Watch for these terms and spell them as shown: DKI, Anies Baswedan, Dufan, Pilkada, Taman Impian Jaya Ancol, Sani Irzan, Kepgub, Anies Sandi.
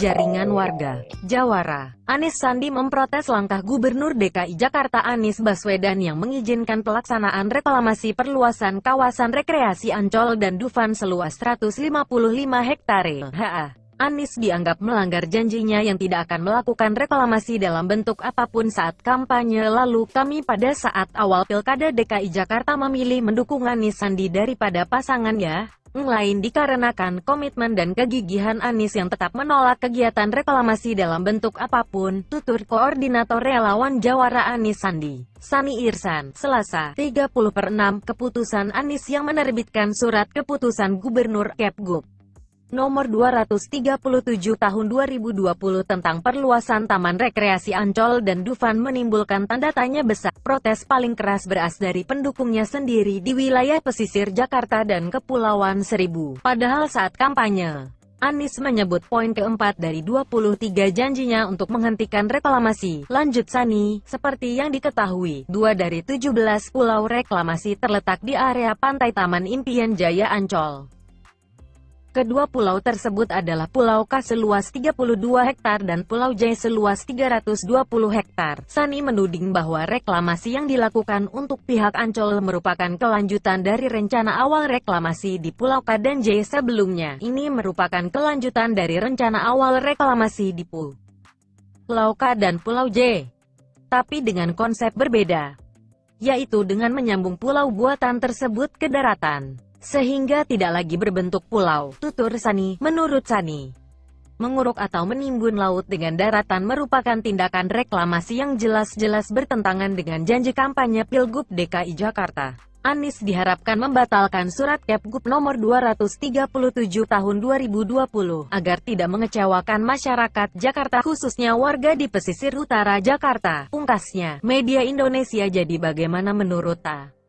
jaringan warga Jawara. Anies Sandi memprotes langkah Gubernur DKI Jakarta Anies Baswedan yang mengizinkan pelaksanaan reklamasi perluasan kawasan rekreasi Ancol dan Dufan seluas 155 hektare. Anies dianggap melanggar janjinya yang tidak akan melakukan reklamasi dalam bentuk apapun saat kampanye. Lalu kami pada saat awal Pilkada DKI Jakarta memilih mendukung Anies Sandi daripada pasangannya yang lain dikarenakan komitmen dan kegigihan Anies yang tetap menolak kegiatan reklamasi dalam bentuk apapun, tutur Koordinator Relawan Jawara Anies Sandi, Sani Irzan, Selasa, 30/6, keputusan Anies yang menerbitkan surat keputusan Gubernur Kepgub Nomor 237 Tahun 2020 tentang perluasan Taman Rekreasi Ancol dan Dufan menimbulkan tanda tanya besar. Protes paling keras berasal dari pendukungnya sendiri di wilayah pesisir Jakarta dan Kepulauan Seribu. Padahal saat kampanye, Anies menyebut poin keempat dari 23 janjinya untuk menghentikan reklamasi. Lanjut Sani, seperti yang diketahui, 2 dari 17 pulau reklamasi terletak di area pantai Taman Impian Jaya Ancol. Kedua pulau tersebut adalah Pulau K seluas 32 hektar dan Pulau J seluas 320 hektar. Sani menuding bahwa reklamasi yang dilakukan untuk pihak Ancol merupakan kelanjutan dari rencana awal reklamasi di Pulau K dan J sebelumnya. Ini merupakan kelanjutan dari rencana awal reklamasi di Pulau K dan Pulau J, tapi dengan konsep berbeda, yaitu dengan menyambung pulau buatan tersebut ke daratan, sehingga tidak lagi berbentuk pulau, tutur Sani. Menurut Sani, menguruk atau menimbun laut dengan daratan merupakan tindakan reklamasi yang jelas-jelas bertentangan dengan janji kampanye Pilgub DKI Jakarta. Anies diharapkan membatalkan surat Kepgub nomor 237 tahun 2020, agar tidak mengecewakan masyarakat Jakarta, khususnya warga di pesisir utara Jakarta, pungkasnya. Media Indonesia. Jadi bagaimana menurut Ta?